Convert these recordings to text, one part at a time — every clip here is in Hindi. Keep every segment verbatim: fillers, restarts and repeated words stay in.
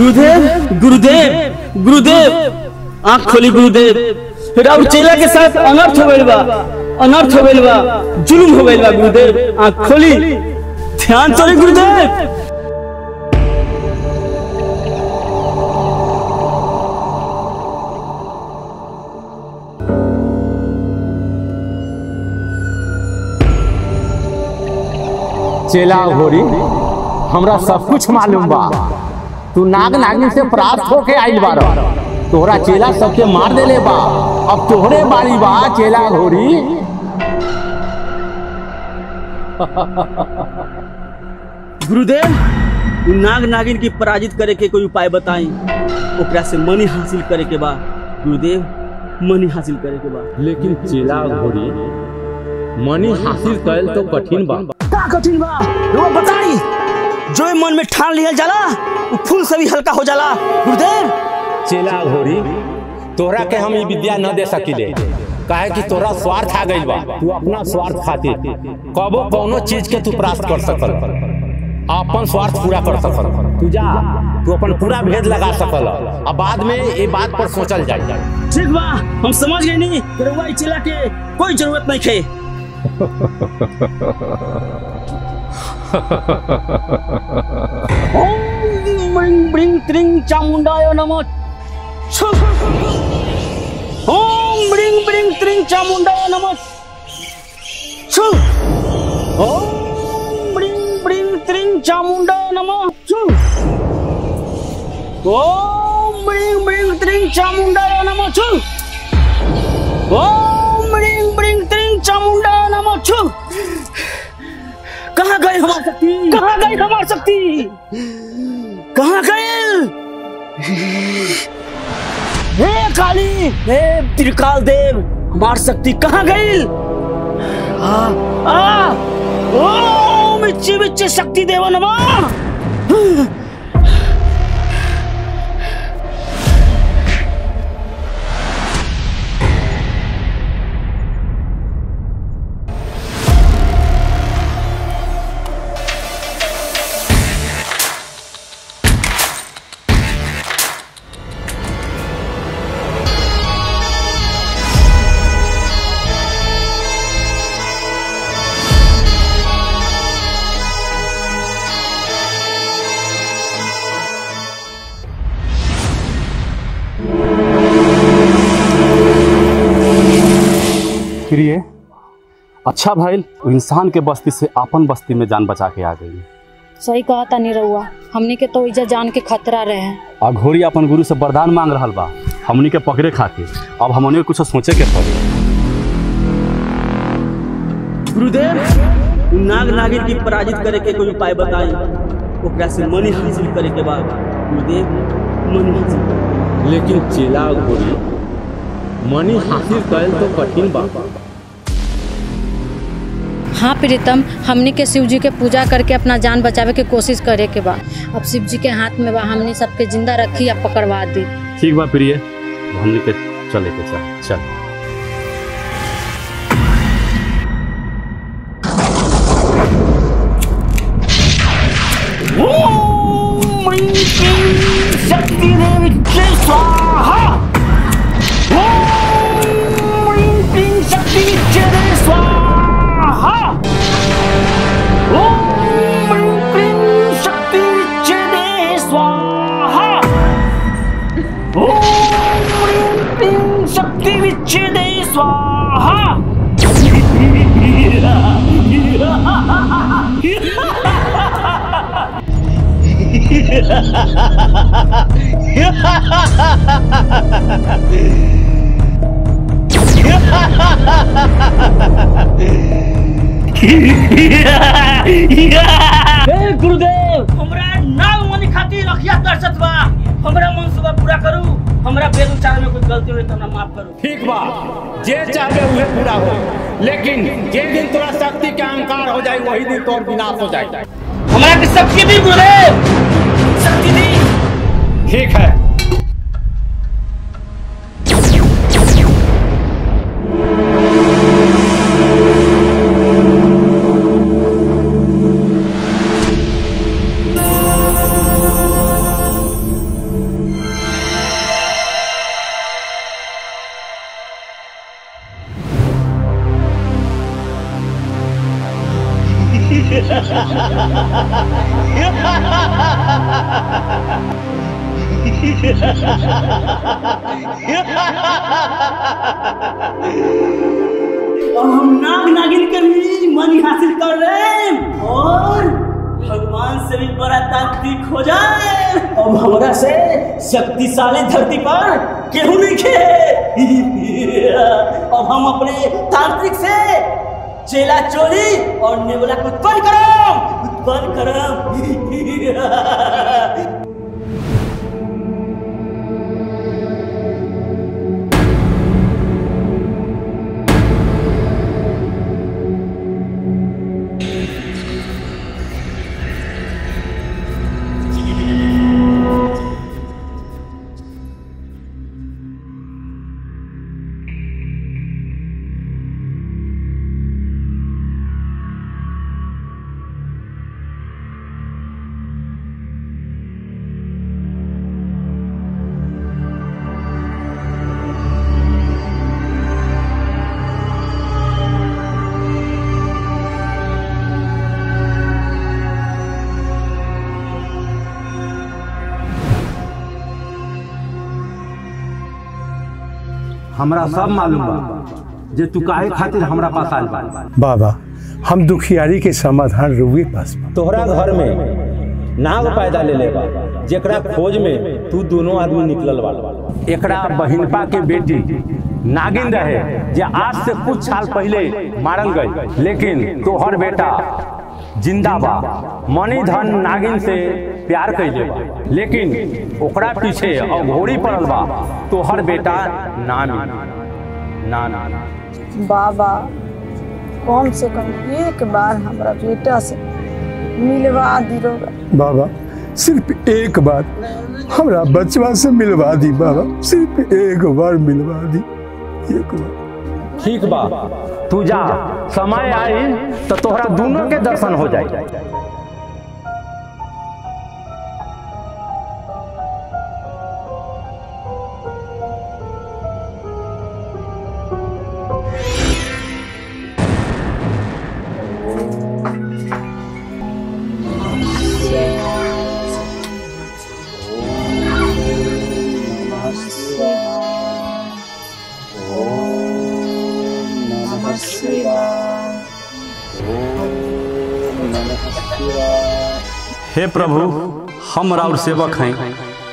गुरुदेव गुरुदेव गुरुदेव आँख खोली गुरुदेव राउर चेला के साथ अनर्थ होइल बा, अनर्थ होइल बा, जुल्म होइल बा। गुरुदेव आँख खोली, ध्यान से गुरुदेव। चेला घोरी हमरा सब कुछ मालूम बा, तू नाग नागिन से प्राप्त होके आइल बार, तोहरा चेला सबके मार देले बा, अब तोहरे बारी बा चेला घोरी। गुरुदेव नाग नागिन की पराजित करे के कोई उपाय बताई, ओकरा से मनी हासिल करे के बा। गुरुदेव मनी हासिल करे के बा, लेकिन चेला घोरी मनी हासिल करेल तो कठिन बा। कठिन बा रुआ बताई, जो मन में ठान लिया जाला वो फूल से भी हल्का हो जाला। गुरुदेव चेला घोरी तोरा के हम ये विद्या न दे सकिले, काहे कि तोरा स्वार्थ आ गइल बा। तू अपना स्वार्थ खातिर कबो कोनो चीज के तू प्राप्त कर सकल, अपन स्वार्थ पूरा कर सकल। तू जा, तू अपन पूरा भेद लगा सकल, अब बाद में ये बात पर सोचल जाए। ठीक बा, हम समझ गए नी, रुआ ई चेला के कोई जरूरत नहीं खे। चामुंडाय नमः। ओम ब्रिंग ब्रिंग त्रिंग चामुंडाय नमः। ओम ब्रिंग ब्रिंग त्रिंग चामुंडाय नमः। ओम ब्रिंग ब्रिंग त्रिंग चामुंडाय नमः। ओम ब्रिंग ब्रिंग त्रिंग चामुंडाय नमः। कहाँ गए हमार शक्ति, कहाँ गए हमार शक्ति, कहाँ गए हे काली, हे त्रिकाल देव, हमार शक्ति कहाँ गई? आ आ ओम इच्छि बिच्छि शक्ति देव नमः। प्रिय, अच्छा भाई इंसान के बस्ती से अपन बस्ती में जान बचा के आ गई। सही कहा तानी रहुआ, हमनी के तो इजा जान के खतरा रहे। अब घोरी अपन गुरु से वरदान मांग रहल बा हमनी के पकड़े खातिर, अब हमनी के कुछ सोचे के पड़ी। गुरुदेव नाग नागिन की पराजित करे के कोई उपाय बताई, ओकरा से मनी हासिल करे के बाद। गुरुदेव मनी हासिल, लेकिन चेला घोरी मनी हासिल करेल तो कठिन बा। हाँ प्रीतम, हमने के शिव जी के पूजा करके अपना जान बचावे के कोशिश करे के बा। अब शिव जी के हाथ में बा, हमने सबके जिंदा रखी या पकड़वा दी। ठीक बा प्रिय, हमने के चले के चाह चल। गुरुदेव हमरा नाग मनी खातिर रखिया दर्शत बा, हमरा मनसूबा पूरा करू, हमरा बेरुचार में कुछ गलती हुई तो ना माफ करू। ठीक बा, जे चाहे उहे पूरा हो, लेकिन जे दिन तोरा शक्ति के अहंकार हो जाए वही दिन तोर विनाश हो जाए। हमरा के शक्ति दी गुरुदेव, शक्ति दी। ठीक है, और हम नाग नागिन के भी मन हासिल कर रहे हैं और भगवान से भी बड़ा ताकत खोजा है। अब हमारा से शक्तिशाली धरती पर केहू नहीं खे। अब हम अपने तांत्रिक से चेला चोली और नेवला को उत्पन्न करो उत्पन्न करो। हमरा सब मालूम बा जे तू काहे खातिर हमरा पास आइल बा। बाबा हम दुखियारी के समाधान रुए पास तोहरा घर में नाग पैदा ले लेबा जेकरा खोज में तू दोनों आदमी निकलल वाला। एकरा बहिनपा के बेटी नागिन रहे जे आज से कुछ साल पहले मारल गई, लेकिन तोहर बेटा जिंदा बा। मनी धन नागिन से प्यार कैले बा, लेकिन ओकरा पीछे अघोरी पड़ल बा। तोहर बेटा ना ना ना बाबा कम से कम एक बार हमरा बेटा से मिलवा दिरो बाबा। सिर्फ एक बार हमरा बचवा से मिलवा दी बाबा, सिर्फ एक बार मिलवा दी, एक बार। ठीक बा, तू जा, समय आई तो तोहरा दोनों के दर्शन हो जाए। हे प्रभु, हम राउर सेवक हैं,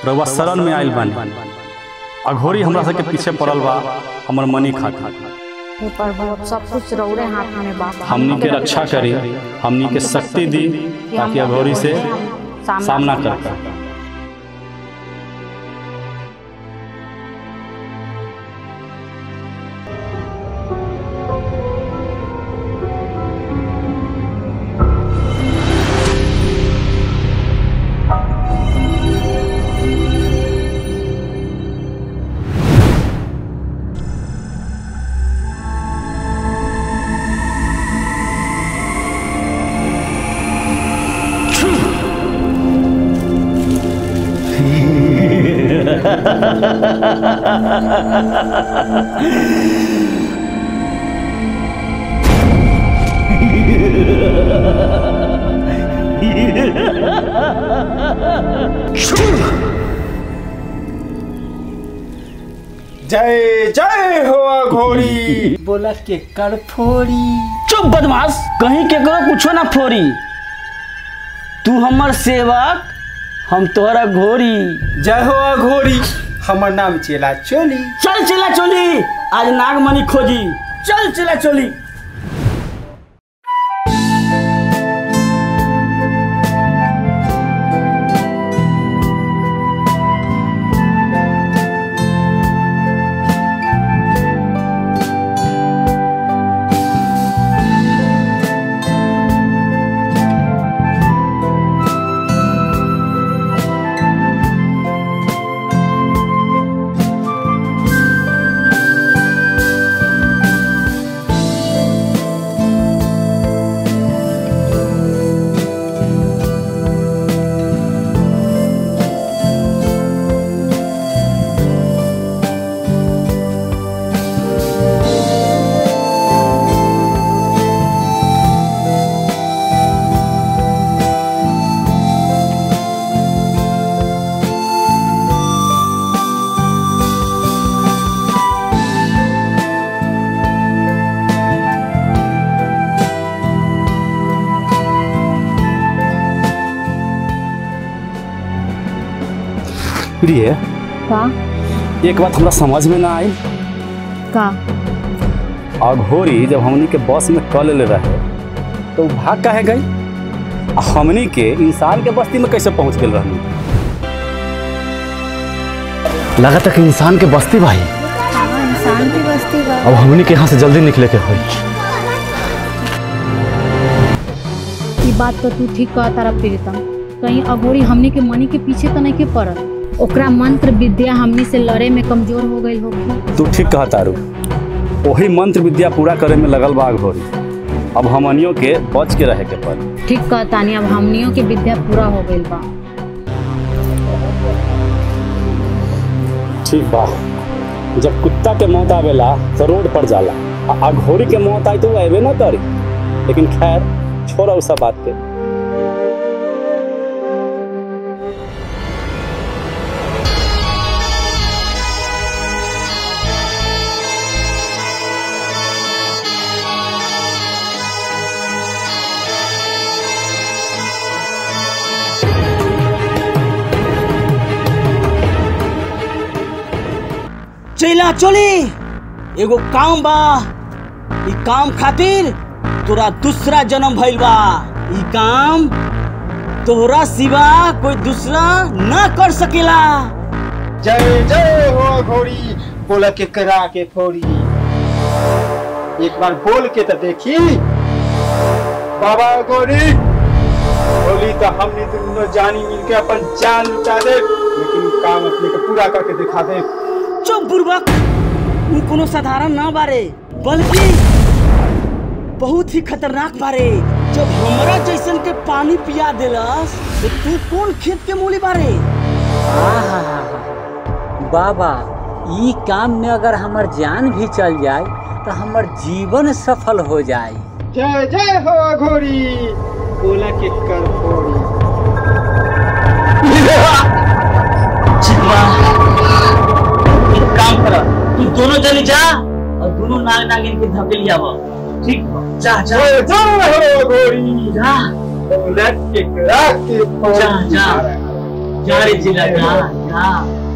रउआ शरण में आयल बानी। अघोरी हमरा सबके पीछे पड़ल बा, हमर मनी खा खा। हे प्रभु, सब कुछ रउरे हाथ में बा। हमनी के रक्षा करी, हमनी के शक्ति दी ताकि अघोरी से सामना कर पाए। जय जय हो अघोरी। बोला के कर फोरी। चुप बदमाश, कहीं के करो कुछो ना फोरी। तू हमर सेवक, हम तोहरा घोरी। जय हो अघोरी। हमर नाम चेला चोली। चल चेला चोली, आज नागमणि खोजी। चल चेला चोली। प्रिय है का? एक बात हमरा समझ में ना आई का? अघोरी जब हमनी के बस में कल ले रहे तो भाग काहे गई? हमनी के इंसान के बस्ती में कैसे पहुंच गए रहनी? लगता कि इंसान के बस्ती भाई, इंसान की बस्ती बा। अब हमनी के यहाँ से जल्दी निकले के होई। बात तो तू ठीक कह तारा प्रीतम, कहीं अघोरी हमने के मनी के पीछे तो नहीं के पड़त, ओकरा मंत्र विद्या हमने से लड़े में कमजोर हो गई होगी। तू ठीक कह तारू, वही मंत्र विद्या पूरा करे में लगल बा अघोरी, अब हमनियों के बच के रहे के पड़। ठीक कह तानी, अब हमनियों के विद्या पूरा हो गई बा। ठीक बा, जब कुत्ता के मौत आवेला तो रोड पर जाला, अघोरी के मौत आई तो आवे ना करी, लेकिन खैर छोड़ा उस बात पे। चला चली एगो काम बा, इ काम खातिर तोरा दूसरा जन्म भइल बा, ई काम तोरा सिवा कोई दूसरा ना कर सकेला। जय जय हो अघोरी, बोला के करा के फोड़ी, एक बार बोल के तो देखी। बाबा अघोरी बोली तो हमने दोनों जानी मिलके अपन जान लुटा दे, लेकिन काम अपने को पूरा करके दिखा दे। चुप बुर्बक, उ कोनो साधारण ना बारे, बल्कि बहुत ही खतरनाक बारे। जब हमरा जैसन के पानी पिया देलस तो तू कौन खेत के मूली बारे? बाबा, ई काम में अगर हमर जान भी चल जाए तो हमर जीवन सफल हो जाए। जय जय हो अघोरी, बोला के कर फोड़ी। एक काम कर, तू दोनों जनी जा और दोनों नाग नागिन के धकेल लिया बा। ठीक, जा जा जा अघोरी, जा लट के करा के जा जा जा रे जिला जा जा।